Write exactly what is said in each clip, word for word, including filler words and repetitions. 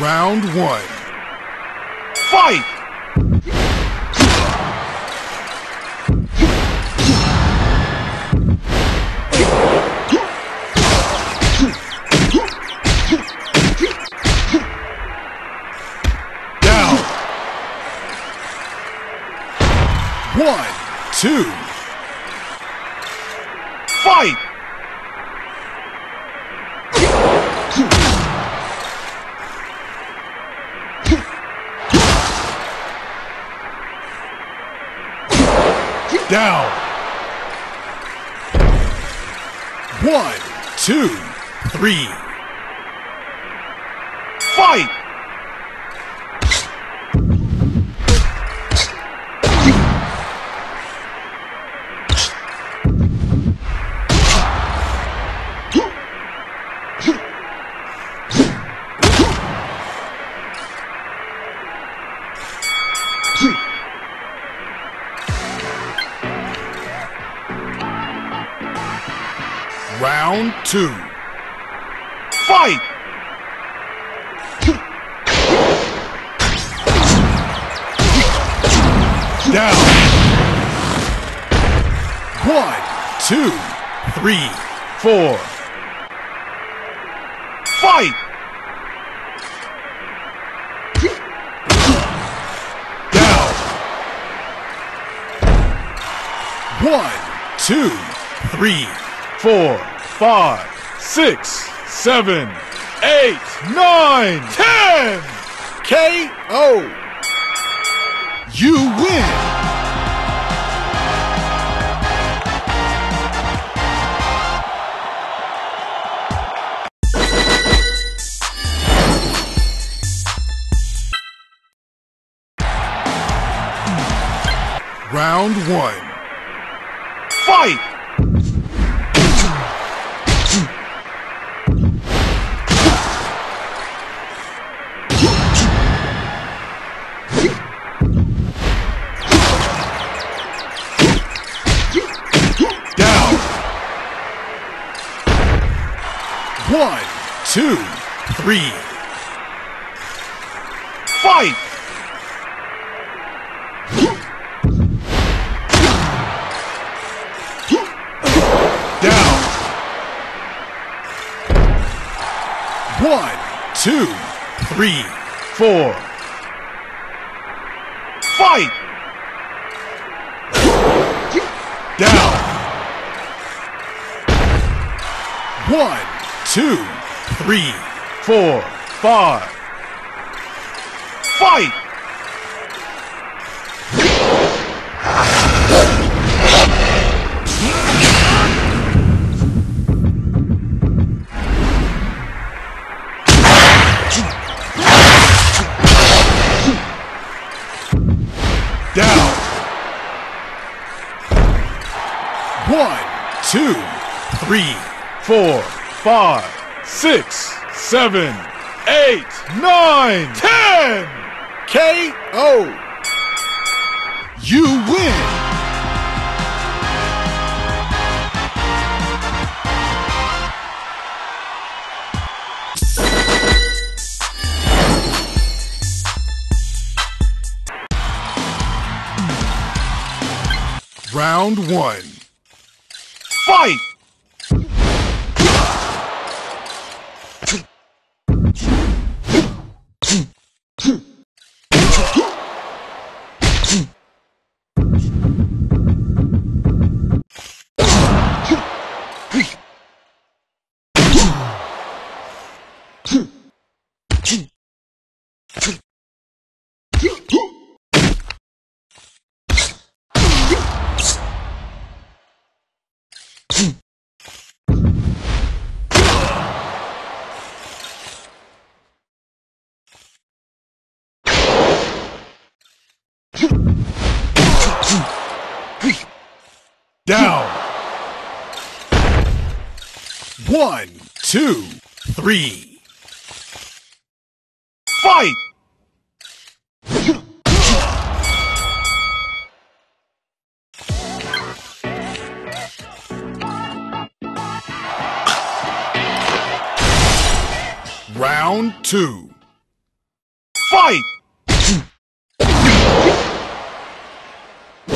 Round one. Fight! Down. One, two. Fight! Down. One, two, three. Fight! Round two. Fight! Down. One, two, three, four. Fight! Down. One, two, three, four. Five, six, seven, eight, nine, ten! K O. You win! Round one. Fight! One, two, three. Fight! Down. One, two, three, four. Fight! Down. One, two, three, four, five. Fight! Down. One, two, three, four. Five, six, seven, eight, nine, ten! K O. You win! Round one. Fight! Down. One, two, three. Fight! Round two. Fight! Down!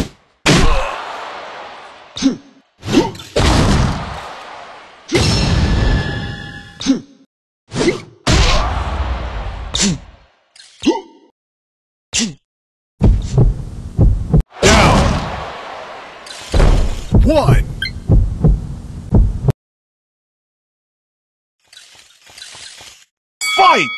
One! Fight!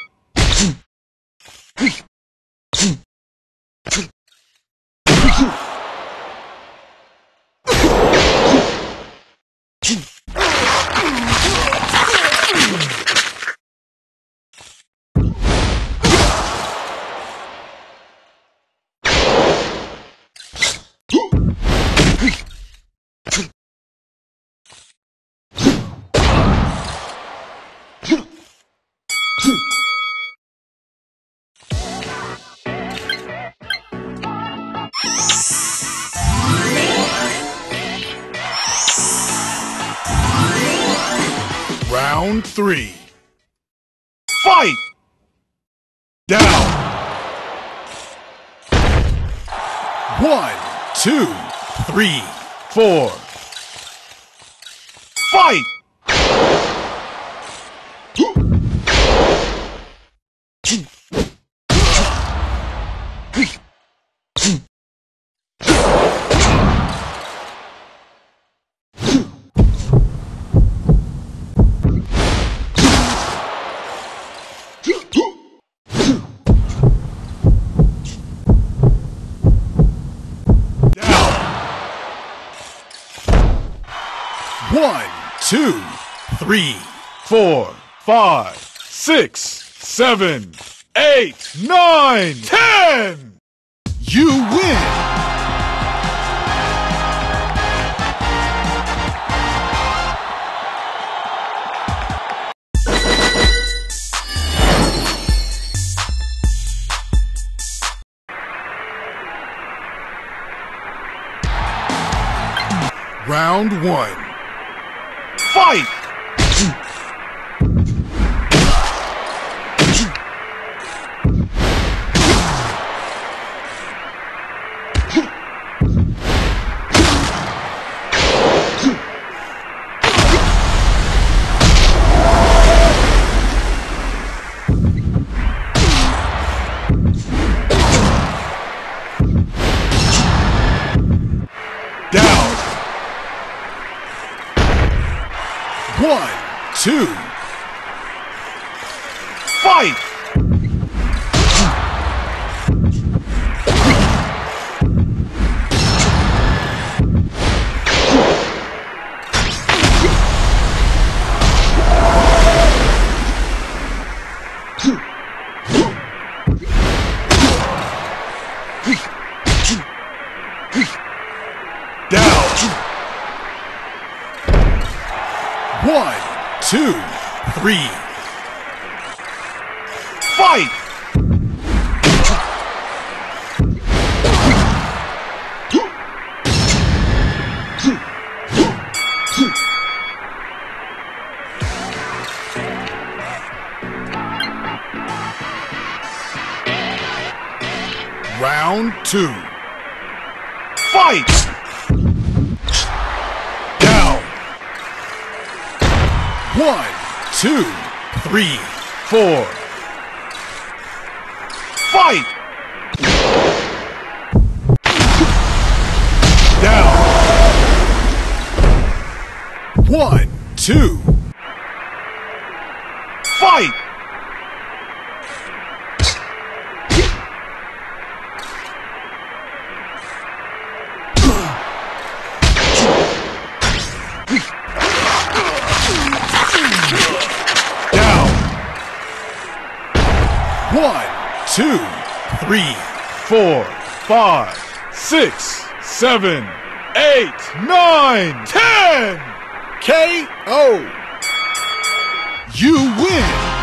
Round three. Fight! Down! One, two, three, four. Fight! One, two, three, four, five, six, seven, eight, nine, ten! You win! Round one. Fight! One, two, fight! Down! One, two, three. Fight! Round two. Fight! One, two, three, four. Fight! Down! One, two. Fight! One, two, three, four, five, six, seven, eight, nine, ten! K O. You win!